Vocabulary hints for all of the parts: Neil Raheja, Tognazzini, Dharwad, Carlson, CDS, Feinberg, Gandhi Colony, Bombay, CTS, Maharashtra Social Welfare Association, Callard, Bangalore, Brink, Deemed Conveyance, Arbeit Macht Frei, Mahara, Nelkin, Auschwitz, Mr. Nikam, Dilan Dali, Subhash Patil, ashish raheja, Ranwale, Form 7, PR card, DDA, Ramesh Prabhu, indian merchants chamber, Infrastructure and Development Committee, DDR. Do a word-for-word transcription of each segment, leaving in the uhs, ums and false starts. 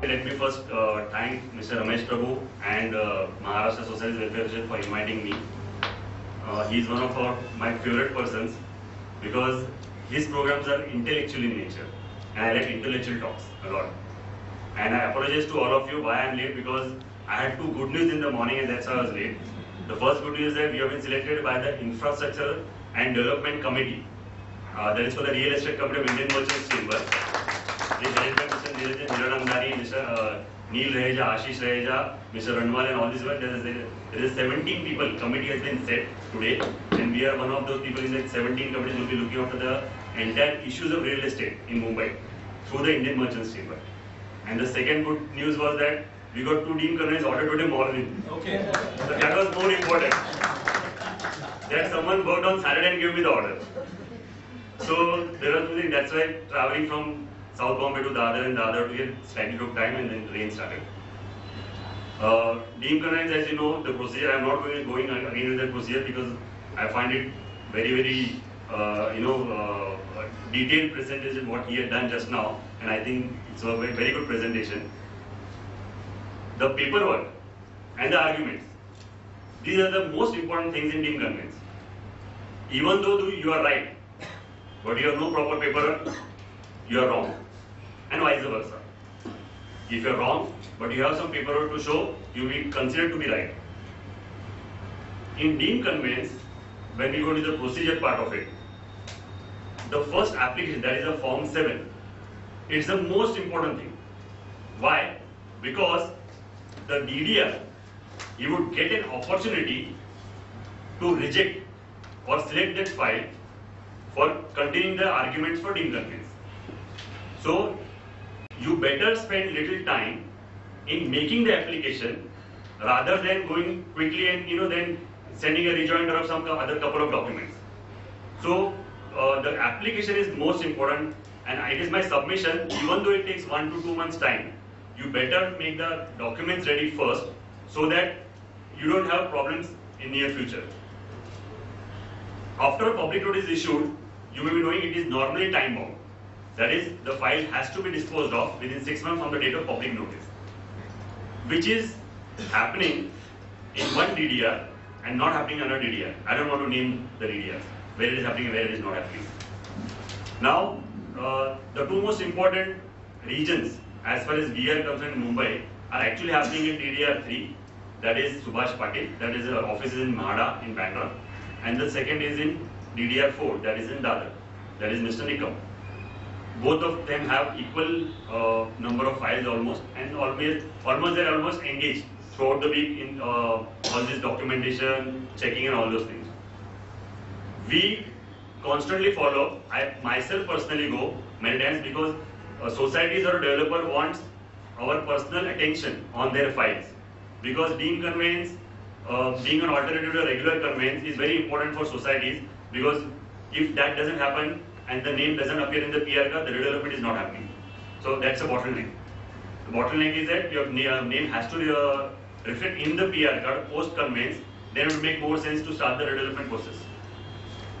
Let me first uh, thank Mister Ramesh Prabhu and uh, Maharashtra Social Welfare Association for inviting me. Uh, he is one of our, my favorite persons because his programs are intellectual in nature, and I like intellectual talks a lot. And I apologize to all of you why I am late, because I had two good news in the morning and that's why I was late. The first good news is that we have been selected by the Infrastructure and Development Committee. Uh, that is for the Real Estate Committee of Indian Merchants Chamber. They selected Mister Dilan Dali, Mister Neil Raheja, Ashish Raheja, Mister Ranwale, and all these ones. There is, there is seventeen people. Committee has been set today, and we are one of those people in that seventeen committees who will be looking after the entire issues of real estate in Mumbai through the Indian Merchants Chamber. And the second good news was that we got two deemed colonies ordered today morning. Okay. So that was more important. That someone worked on Saturday and gave me the order. So there was something. That's why traveling from South Bombay to Dharwad and Dharwad to here slightly took time, and then rain started. Uh, deemed colonies, as you know, the procedure. I'm not going going again with that procedure because I find it very very uh, you know uh, detailed presentation what he had done just now, and I think it's a very, very good presentation. The paperwork and the arguments. These are the most important things in deemed colonies. Even though you are right, but you have no proper paperwork, you are wrong, and vice versa. If you are wrong, but you have some paperwork to show, you will be considered to be right. In deemed conveyance, when we go to the procedure part of it, the first application, that is a Form seven, it's the most important thing. Why? Because the D D R, you would get an opportunity to reject or select that file for containing the arguments for deemed conveyance. So you better spend little time in making the application rather than going quickly and you know then sending a rejoinder of some other couple of documents. So uh, the application is most important, and it is my submission. Even though it takes one to two months time, you better make the documents ready first so that you don't have problems in near future. After a public notice is issued, you may be knowing it is normally time bound. That is, the file has to be disposed of within six months from the date of public notice, which is happening in one D D R and not happening in another D D R. I don't want to name the D D Rs where it is happening and where it is not happening. Now, uh, the two most important regions, as far as we are concerned, in Mumbai, are actually happening in D D R three. That is Subhash Patil. That is our offices in Mahara in Bangalore, and the second is in D D R four. That is in Dharwad. That is Mister Nikam. Both of them have equal uh, number of files almost, and always almost they are almost engaged throughout the week in uh, all this documentation, checking, and all those things. We constantly follow. I myself personally go many times because uh, societies or a developer wants our personal attention on their files, because deemed conveyance, uh, being an alternative to regular conveyance, is very important for societies, because if that doesn't happen and the name doesn't appear in the P R card, the redevelopment is not happening. So that's a bottleneck. The bottleneck is that your name has to uh, reflect in the P R card post conveyance. Then it would make more sense to start the redevelopment process.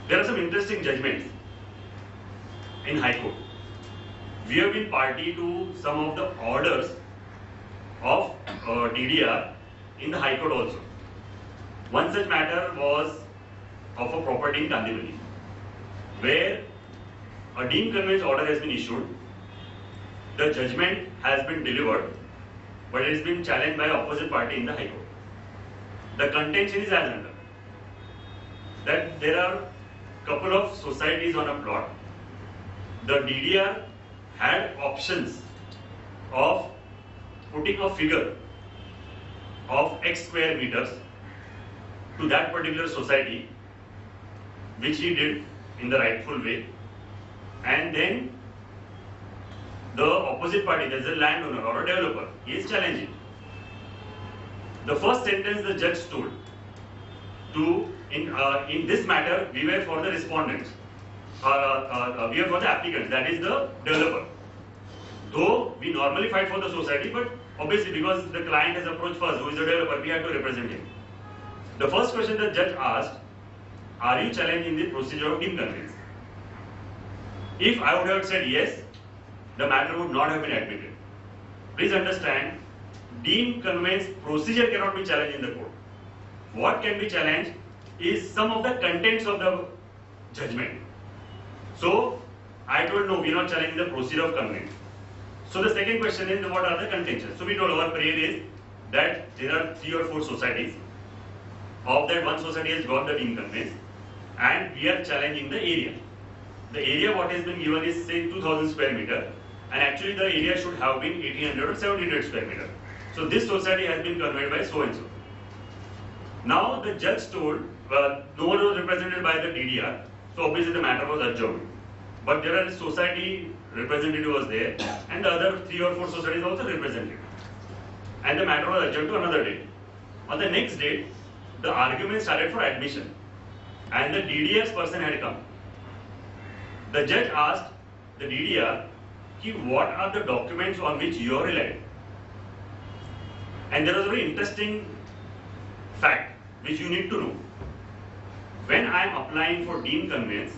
There are some interesting judgments in High Court. We have been party to some of the orders of uh, D D R in the High Court also. One such matter was of a property in Gandhi Colony, where a deemed conveyance order has been issued. The judgment has been delivered, but it has been challenged by opposite party in the High Court. The contention is as under: that there are couple of societies on a plot. The D D R had options of putting a figure of X square meters to that particular society, which he did in the rightful way. And then the opposite party, that is a landowner or a developer, he is challenging. The first sentence the judge told to in uh, in this matter, we were for the respondents, uh, uh, uh, we were for the applicants, that is the developer. Though we normally fight for the society, but obviously because the client has approached first, who is the developer, we had to represent him. The first question the judge asked: are you challenging the procedure of deemed conveyance? If I would have said yes, the matter would not have been admitted. Please understand, deemed conveyance procedure cannot be challenged in the court. What can be challenged is some of the contents of the judgment. So I told no, we are not challenging the procedure of conveyance. So the second question is, what are the contentions? So we told our prayer is that there are three or four societies. Of that, one society has got the deemed conveyance, and we are challenging the area. The area what has been given is say two thousand square meter, and actually the area should have been eighteen hundred or seventeen hundred square meter. So this society has been conveyed by so and so. Now the judge told, well, no one was represented by the D D R, so obviously the matter was adjourned. But there are society representative was there, and the other three or four societies also represented, and the matter was adjourned to another date. On the next date, the argument started for admission, and the D D R's person had come. The judge asked the D D R, "Ki, what are the documents on which you are relying?" And there was a very interesting fact which you need to know. When I am applying for deemed conveyance,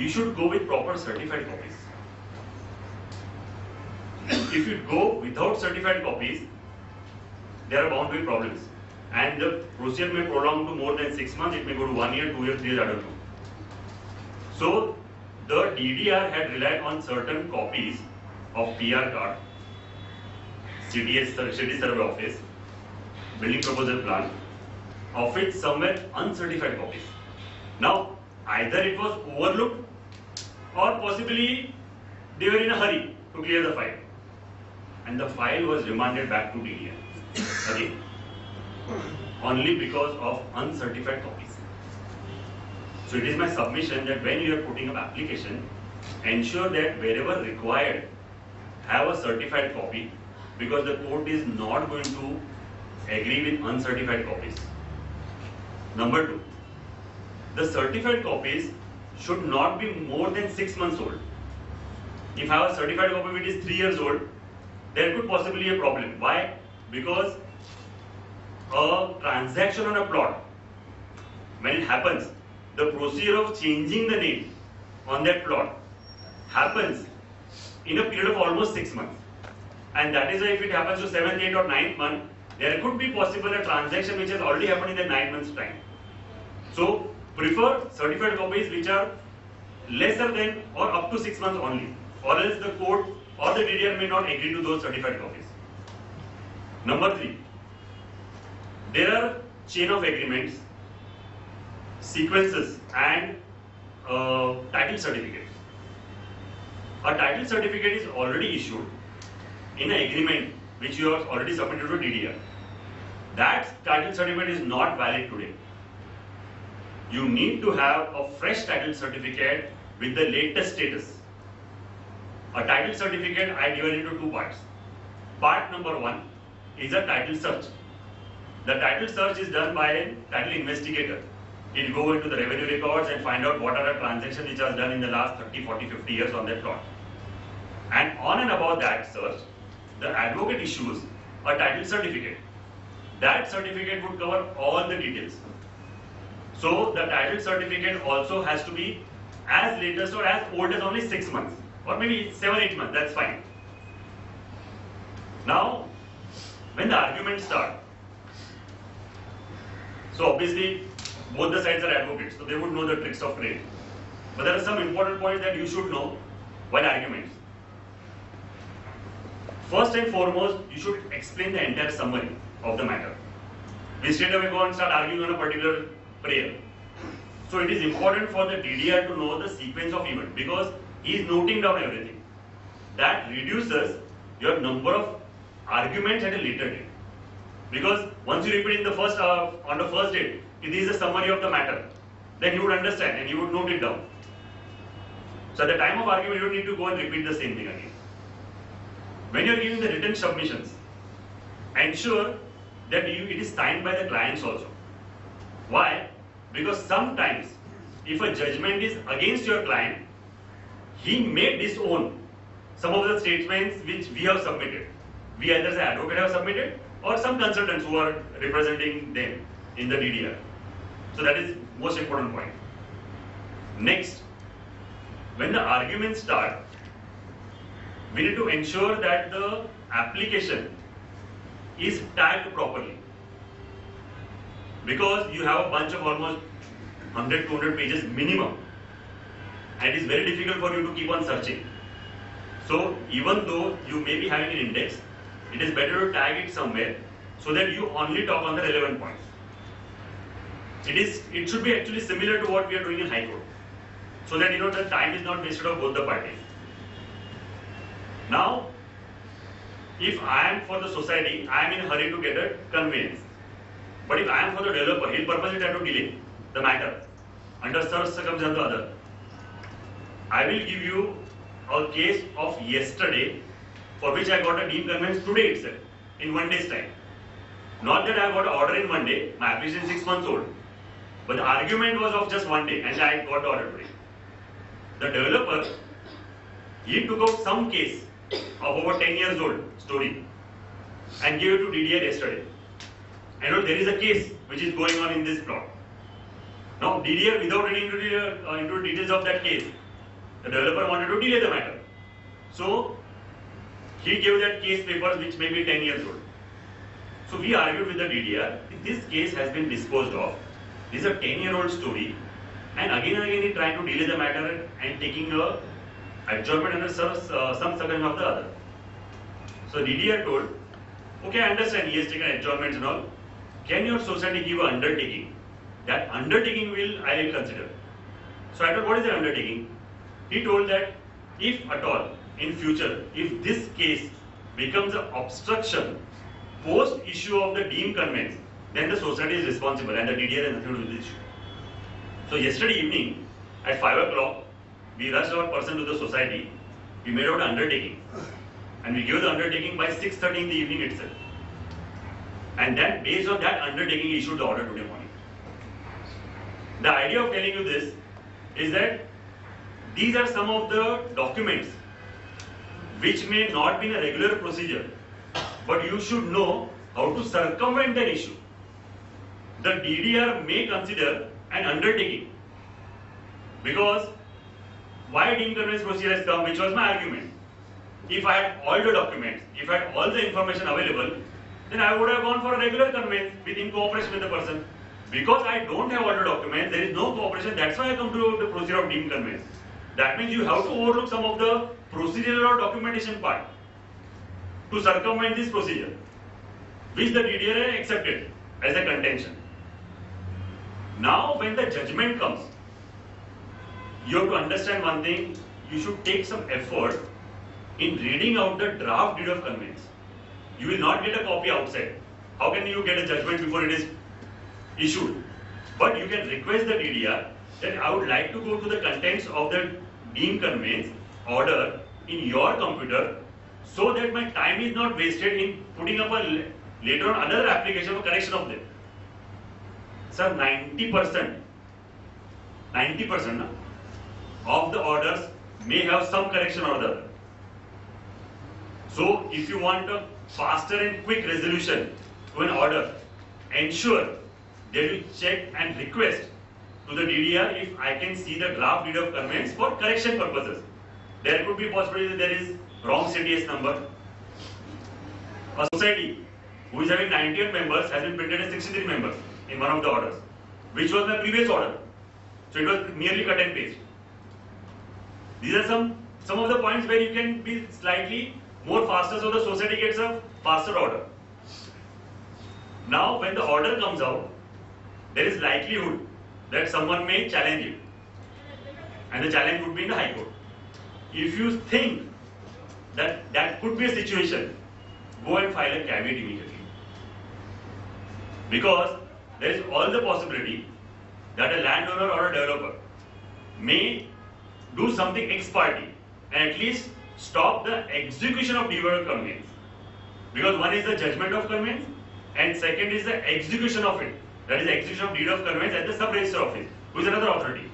you should go with proper certified copies. If you go without certified copies, there are bound to be problems, and the procedure may prolong to more than six months. It may go to one year, two years, three years. I don't know. So the D D R had relied on certain copies of P R card, C D S, C D S survey office, building proposal plan, of which somewhere uncertified copies. Now either it was overlooked, or possibly they were in a hurry to clear the file, and the file was remanded back to D D R again, only because of uncertified copies. So it is my submission that when you are putting up application, ensure that wherever required, have a certified copy, because the court is not going to agree with uncertified copies. Number two, the certified copies should not be more than six months old. If I have a certified copy which is three years old, there could possibly be a problem. Why? Because a transaction on a plot, when it happens, the procedure of changing the name on that plot happens in a period of almost six months, and that is why if it happens to seventh, eighth, or ninth month, there could be possible a transaction which has already happened in the nine months time. So prefer certified copies which are lesser than or up to six months only, or else the court or the D D R may not agree to those certified copies. Number three, there are chain of agreements, sequences, and uh, title certificate. A title certificate is already issued in an agreement which you have already submitted to D D R. That title certificate is not valid today. You need to have a fresh title certificate with the latest status. A title certificate I divide into two parts. Part number one is a title search. The title search is done by a title investigator. He'll go into the revenue records and find out what are the transactions which are done in the last thirty, forty, fifty years on that plot. And on and above that search, the advocate issues a title certificate. That certificate would cover all the details. So the title certificate also has to be as latest or as old as only six months, or maybe seven, eight months. That's fine. Now, when the arguments start, so obviously both the sides are advocates, so they would know the tricks of trade. But there are some important points that you should know while arguments. First and foremost, you should explain the entire summary of the matter. We straight away go and start arguing on a particular prayer. So it is important for the D D R to know the sequence of event, because he is noting down everything. That reduces your number of arguments at a later date, because once you repeat in the first uh, on the first date, if this is a summary of the matter, then you would understand and you would note it down. So at the time of argument, you don't need to go and repeat the same thing again. When you are giving the written submissions, ensure that you, it is signed by the clients also. Why? Because sometimes, if a judgment is against your client, he may disown some of the statements which we have submitted. We either the advocate have submitted, or some consultants who are representing them in the D D R. So that is most important point. Next, when the arguments start, we need to ensure that the application is tagged properly, because you have a bunch of almost one hundred to two hundred pages minimum, and it's very difficult for you to keep on searching. So even though you may be having an index, it is better to tag it somewhere so that you only talk on the relevant points. It is, it should be actually similar to what we are doing in High Court, so that you know the time is not wasted on both the parties. Now, if I am for the society, I am in a hurry to get a conveyance. But if I am for the developer, he purposely try to delay the matter under such circumstances or other. I will give you a case of yesterday, for which I got a deemed conveyance today itself, in one day's time. Not that I got an order in one day, my application is six months old. But the argument was of just one day, and I got the order today. The developer, he took out some case of over ten years old story and gave it to D D A yesterday. I know there is a case which is going on in this plot. Now D D A, without getting into the, uh, into details of that case, the developer wanted to delay the matter. So he gave that case papers which may be ten years old. So we argued with the D D R, this case has been disposed of. This is a ten year old story, and again and again he tried to delay the matter and taking a adjournment under some, uh, some second of the other. So D D R told, okay, I understand he has taken adjournments and all. Can your society give an undertaking? That undertaking will I will consider. So I told, what is the undertaking? He told that if at all in future, if this case becomes an obstruction post issue of the deemed conveyance, then the society is responsible and the D D R has nothing to do with the issue. So yesterday evening at five o'clock, we rushed our person to the society. We made out an undertaking, and we gave the undertaking by six thirty in the evening itself. And then, based on that undertaking, issued the order today morning. The idea of telling you this is that these are some of the documents which may not be in a regular procedure, but you should know how to circumvent that issue. The D D R may consider an undertaking, because why deemed conveyance procedure has come, which was my argument. If I had all the documents, if I had all the information available, then I would have gone for a regular conveyance within cooperation with the person. Because I don't have all the documents, there is no cooperation, that's why I come to the procedure of deemed conveyance. That means you have to overlook some of the procedural or documentation part to circumvent this procedure, which the D D R accepted as a contention. Now when the judgment comes, you have to understand one thing, you should take some effort in reading out the draft deed of conveyance. You will not get a copy outside. How can you get a judgment before it is issued? But you can request the D D R that I would like to go to the contents of the deemed conveyance order in your computer, so that my time is not wasted in putting up a later on another application for correction of them. Sir, ninety percent of the orders may have some correction or the other. So if you want a faster and quick resolution to an order, ensure that you check and request to the D D R if I can see the draft deed of conveyance for correction purposes. There could be possibility that there is wrong C T S number. A society who is having ninety-eight members has been printed as sixty-three members in one of the orders, which was my previous order. So it was merely cut and paste. These are some some of the points where you can be slightly more faster, so the society gets a faster order. Now when the order comes out, there is likelihood that someone may challenge it, and the challenge would be in the High Court. If you think that that could be a situation, go and file a caveat immediately, because there is all the possibility that a landowner or a developer may do something ex parte and at least stop the execution of deed of conveyance, because one is the judgment of conveyance and second is the execution of it, that is the execution of deed of conveyance at the sub register office, who is another authority.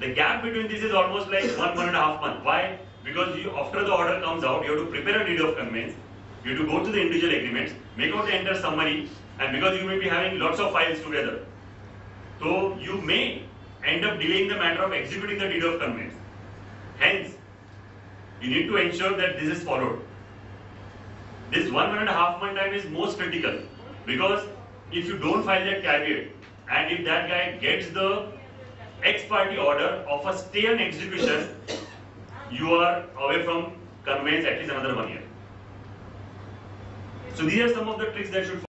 The gap between this is almost like one one and a half month. Why? Because you, after the order comes out, you have to prepare a deed of conveyance, you have to go to the individual agreements, make out the entire summary, and because you may be having lots of files together, so you may end up delaying the matter of executing the deed of conveyance. Hence, you need to ensure that this is followed. This one and a half month time is most critical, because if you don't file that caveat and if that guy gets the ex parte order of a stay and execution, you are away from conveyance at least another one year. So these are some of the tricks that should follow.